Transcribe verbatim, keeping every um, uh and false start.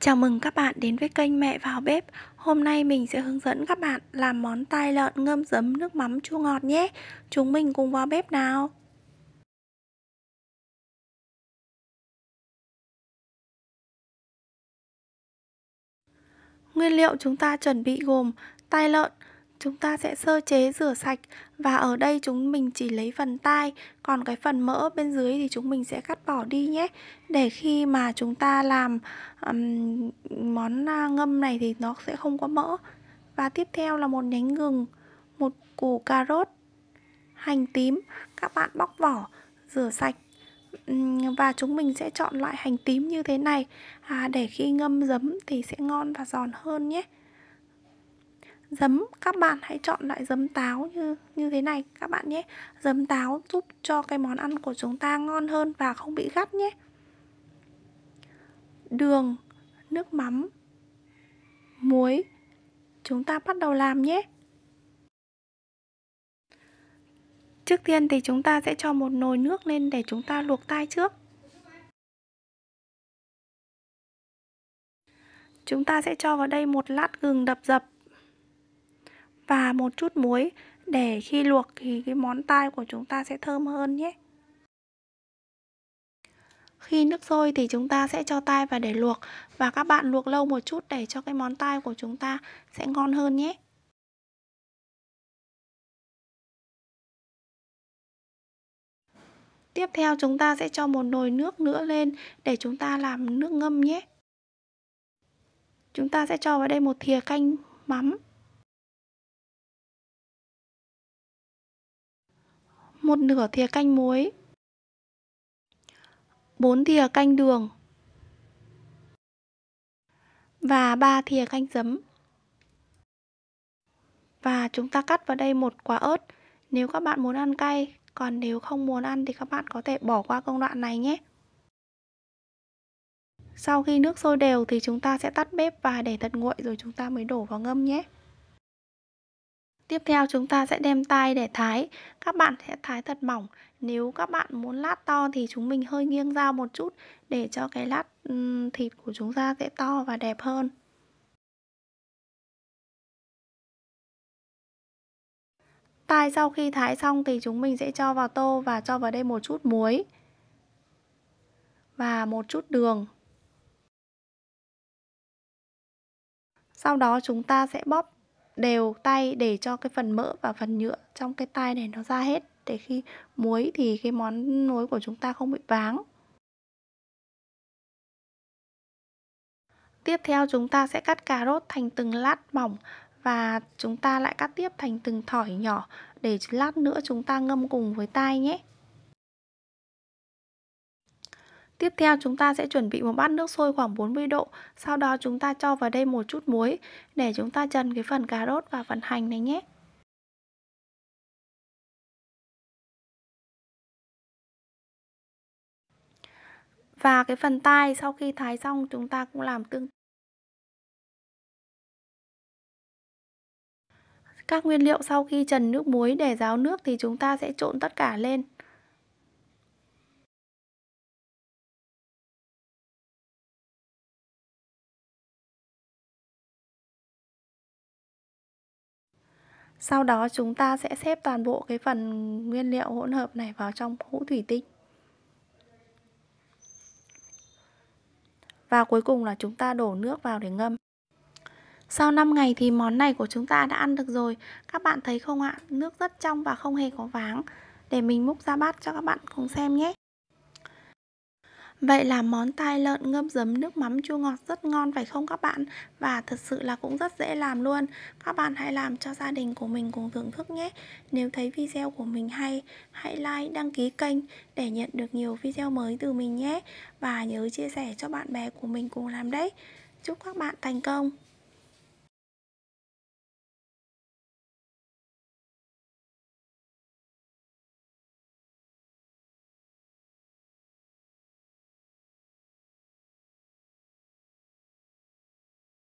Chào mừng các bạn đến với kênh Mẹ vào bếp. Hôm nay mình sẽ hướng dẫn các bạn làm món tai lợn ngâm giấm nước mắm chua ngọt nhé. Chúng mình cùng vào bếp nào. Nguyên liệu chúng ta chuẩn bị gồm tai lợn, chúng ta sẽ sơ chế rửa sạch và ở đây chúng mình chỉ lấy phần tai, còn cái phần mỡ bên dưới thì chúng mình sẽ cắt bỏ đi nhé. Để khi mà chúng ta làm um, món ngâm này thì nó sẽ không có mỡ. Và tiếp theo là một nhánh gừng, một củ cà rốt, hành tím. Các bạn bóc vỏ, rửa sạch um, và chúng mình sẽ chọn loại hành tím như thế này à, để khi ngâm giấm thì sẽ ngon và giòn hơn nhé. Giấm, các bạn hãy chọn loại giấm táo như như thế này các bạn nhé. Giấm táo giúp cho cái món ăn của chúng ta ngon hơn và không bị gắt nhé. Đường, nước mắm, muối. Chúng ta bắt đầu làm nhé. Trước tiên thì chúng ta sẽ cho một nồi nước lên để chúng ta luộc tai trước. Chúng ta sẽ cho vào đây một lát gừng đập dập và một chút muối để khi luộc thì cái món tai của chúng ta sẽ thơm hơn nhé. Khi nước sôi thì chúng ta sẽ cho tai vào để luộc và các bạn luộc lâu một chút để cho cái món tai của chúng ta sẽ ngon hơn nhé. Tiếp theo chúng ta sẽ cho một nồi nước nữa lên để chúng ta làm nước ngâm nhé. Chúng ta sẽ cho vào đây một thìa canh mắm, một nửa thìa canh muối, bốn thìa canh đường và ba thìa canh giấm. Và chúng ta cắt vào đây một quả ớt nếu các bạn muốn ăn cay, còn nếu không muốn ăn thì các bạn có thể bỏ qua công đoạn này nhé. Sau khi nước sôi đều thì chúng ta sẽ tắt bếp và để thật nguội rồi chúng ta mới đổ vào ngâm nhé. Tiếp theo chúng ta sẽ đem tai để thái. Các bạn sẽ thái thật mỏng. Nếu các bạn muốn lát to thì chúng mình hơi nghiêng dao một chút để cho cái lát thịt của chúng ta sẽ to và đẹp hơn. Tai sau khi thái xong thì chúng mình sẽ cho vào tô và cho vào đây một chút muối và một chút đường. Sau đó chúng ta sẽ bóp đều tay để cho cái phần mỡ và phần nhựa trong cái tai này nó ra hết, để khi muối thì cái món muối của chúng ta không bị váng. Tiếp theo chúng ta sẽ cắt cà rốt thành từng lát mỏng và chúng ta lại cắt tiếp thành từng thỏi nhỏ để lát nữa chúng ta ngâm cùng với tai nhé. Tiếp theo chúng ta sẽ chuẩn bị một bát nước sôi khoảng bốn mươi độ. Sau đó chúng ta cho vào đây một chút muối để chúng ta chần cái phần cà rốt và phần hành này nhé. Và cái phần tai sau khi thái xong chúng ta cũng làm tương tự. Các nguyên liệu sau khi chần nước muối để ráo nước thì chúng ta sẽ trộn tất cả lên. Sau đó chúng ta sẽ xếp toàn bộ cái phần nguyên liệu hỗn hợp này vào trong hũ thủy tinh. Và cuối cùng là chúng ta đổ nước vào để ngâm. Sau năm ngày thì món này của chúng ta đã ăn được rồi. Các bạn thấy không ạ? Nước rất trong và không hề có váng. Để mình múc ra bát cho các bạn cùng xem nhé. Vậy là món tai lợn ngâm giấm nước mắm chua ngọt rất ngon phải không các bạn? Và thật sự là cũng rất dễ làm luôn. Các bạn hãy làm cho gia đình của mình cùng thưởng thức nhé. Nếu thấy video của mình hay, hãy like, đăng ký kênh để nhận được nhiều video mới từ mình nhé. Và nhớ chia sẻ cho bạn bè của mình cùng làm đấy. Chúc các bạn thành công!